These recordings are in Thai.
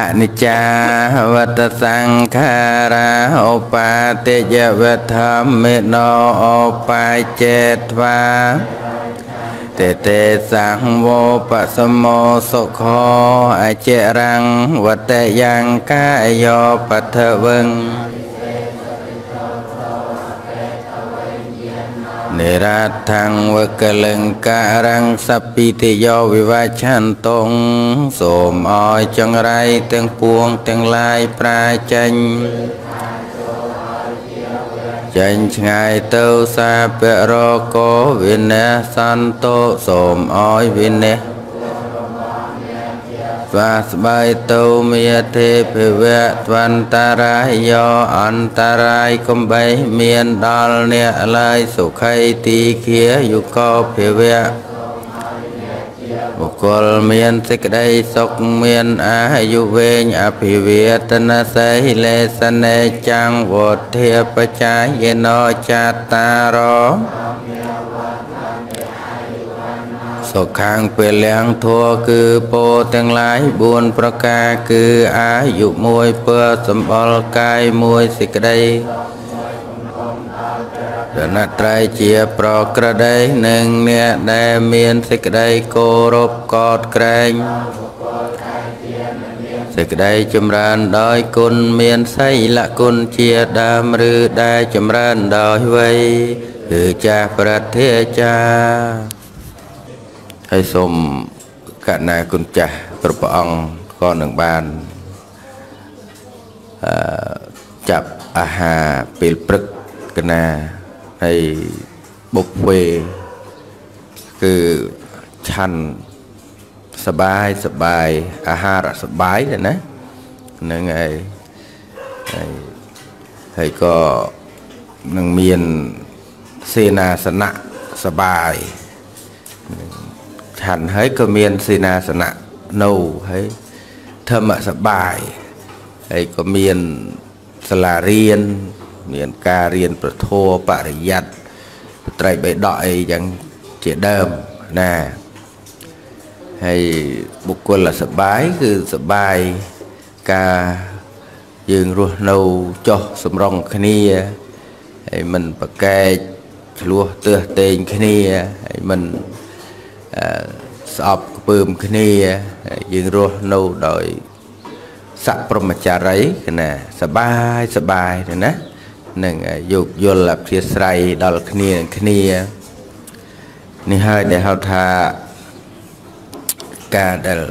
อนิจจาวัฏสังขาราอุปาติยเวธรรมิโนอุปาเจตวาเตเตสังโวปสมโมสุขออเจรังวัตยังกายโยปัทเวงเนรัทังวกเลิงการังสัพพิติโยวิวัชันตงโสมออยจังไรตังปวงตังลายปราจัญจัญไงเต้าสาเปโรโกวินเนสันโตโสมออยวินเนวาสบายเต้าเมียเทพเวทวันตารายโยอันตารายคมใบเมียนดอลเนลายสุขัยตีเขียยุคอเพเวบุคคลเมียนสิกได้สกเมียนอายุเวญอภิเวทนาเสเลสเนจังวดเทปจายเยโนจัตตารสุขังเปลี่ยงทั่วคือโพตังหลายบุญประกาคืออายุมวยเพื่อสมบัติกายมวยสิกได้เดนัตรายเจียปรกระได้หนึ่งเนี่ยได้เมียนสิกได้โกรบกอดแกรงสิกได้จำรันดอยกุลเมียนไสละกุลเจียดามหรือได้จำรันดอยไว้คือจะประเทศจาให้สมขณะกุญแจกระเป๋าก้อนหนึ่งบานจับอาหารปิลปรึกกันนะให้บุกเวคือชันสบายสบายอาหารสบายเลยนะนั่นไงให้ก็นั่งเมียนเสนาสนะสบายฉันให้ก็เมียนเสนาสนะนูให้ธรรมะสบายให้ก็เมียนสลาเรียนเมียนการเรียนประโทปริยัติไตรใบดอยอย่างเจเดิมนะให้บุคคลละสบายคือสบายการยืนรัวนูจอสมรองคณีให้มันประแกฉลัวเตือเตงคณีให้มันสอบปืมคณียืนรัวนูโดยสัพพมจารีกันนะสบายสบายเลยนะหนึ่งยุกยลลับเทียสไรดอลคเนียคเนียนี่ให้เดี๋ยวทาการเดล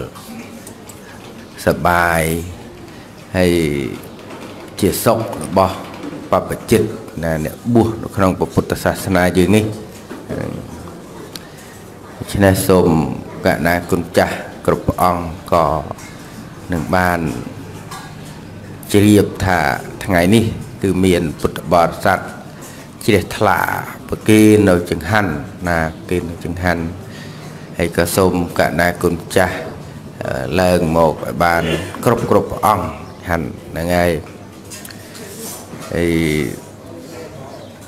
สบายให้เจียสกบอปปจิตนะเนี่ยบุญขนมพุทธศาสนาอยู่นี่ชนะสมกะนาคุณจ่ากรุปองก่อหนึ่งบ้านเจียบทาทั้งไงนี่คือเมียนปุตบอดสัตว์เชี่ยทลาปกีนเอาจึงหันนากินเอาจึงหันให้กระสมกะนากุญจ่าเลิงหมกบานครบครบอ่องหันยังไงไอ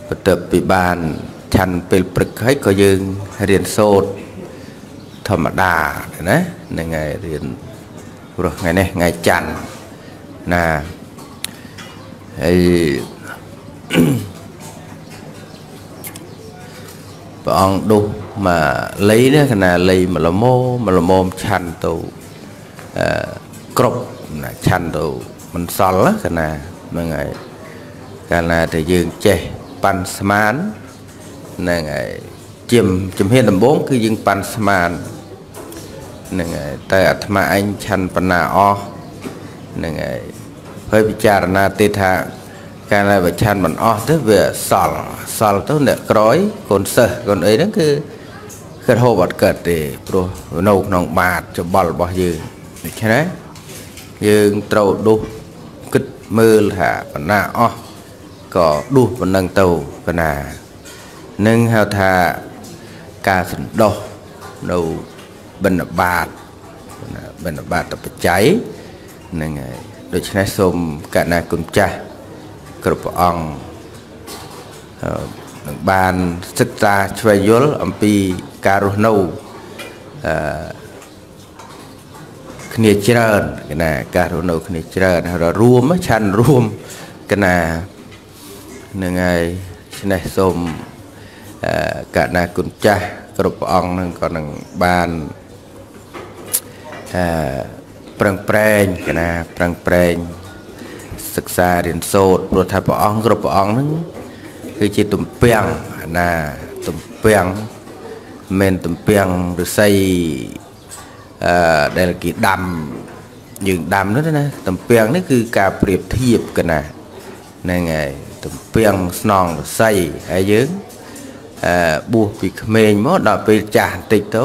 ประตูปีบานฉันเป็นปรึกให้ก็ยืนเรียนโซดธรรมดานะยังไงเรียนรู้ไงเนี่ยไงจันนะไอ้ พระองค์ดูมาเลยเนี่ยขณะเลยมาละโมมชันตัวกรบนะชันตัวมันสอนละขณะเมื่อไงการน่าจะยืนเจปันสมานนั่นไงจิมเฮนดัมโบ้คือยืนปันสมานนั่นไงแต่อาตมาอัญชันปนาอนั่นไงเคยพิจารณาติดทางการอะไรแบบชันมันออกที่เวียสอลตัวเนี่ยกร้อยคนเสือคนเอ้ยนั่นคือเกิดโหบัดเกิดตีโปรนกนองบาดจะบอลบอยืนใช่ไหมยืนเต่าดูกึดมือหาปนหน้าออกก็ดูปนนั่งเต่าปนหน้าหนึ่งหาวทาการสุดโดดูบันบาดตะปใจนั่นไงโดยชนะสมกนากุญจ่ากรุปองบานศึกษาช่วยยุลอัมพีการุโน เนจเรนกันนะการโนเนจเรนเรารวมชั้นรวมกันนะหนึ่งไงชนะสมกันนะกุญแจกระป๋องนั่งก่อนนั่งบานปรังเปรงกันนะปรังเปรงศึกษาเรียนโสดปวดท้ายป๋องกระป๋องนั่งคือจิตตุ่มเปียงนะตุ่มเปียงเมนตุ่มเปียงหรือใส่ได้กี่ดำยืนดำนั่นนะตุ่มเปียงนี่คือการเปรียบเทียบกันนะนั่นไงตุ่มเปียงนองหรือใส่ไอ้ยืนบวกปีกเมนมดดอกปีจานติดโต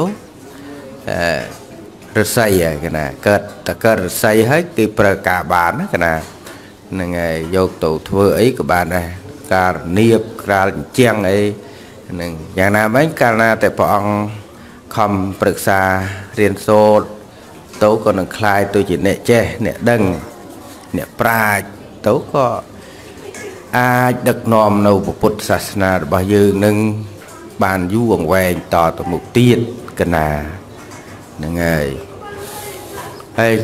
หรือใส่กันนะเกิดแต่เกิดหรือใส่ให้ตีประกาบานนั่นกันนะนั่นไงโยกตัวเท่าไอ้กับบานนะการเนียบการเจียงไอ้หนึ่งอย่างนั้นไม่การนะแต่พอองคำปรึกษาเรียนโซ่โต๊ะก็หนึ่งคลายตัวจิตเนี่ยเจเนี่ยดังเนี่ยปลาโต๊ะก็อาดักนอมนวปุตศาสนาบายืนหนึ่งบานยู่วงแหวนต่อตัวมุกตีดกันนะนั่งไง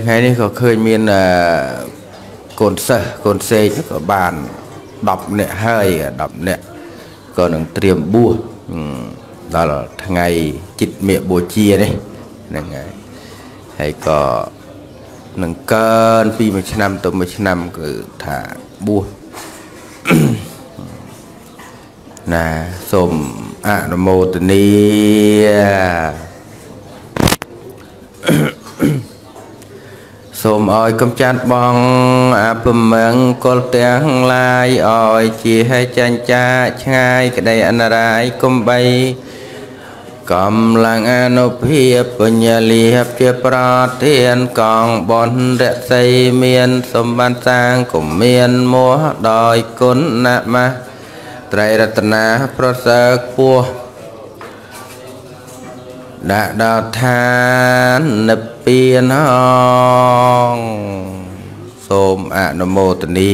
ไงนี่เขาเคยมีโกนเซโกนเซก็บานดับเนี่ยให้ดับเนี่ยก็หนึ่งเตรียมบัวđó là ngày chích miệng bùa chia đấy hay có nâng cơn phi 15 tới 15 cứ thả bùa là xồm ạ nó mô tình đi xồm ôi công chát bong ạ bùm mừng cô tiếng lai ôi chị hay chanh cha chai cái đây anh rãi công bayกำลังอนุเพียปัญญาลีฮับเพียปราเทียนกองบนเด็ดใสเมียนสมบัติสร้างกุมเมียนมัวดอยกุนนามาไตรรัตนาพระเสกปัวดาดาวทานนเปียนห้องสมอนุโมทนี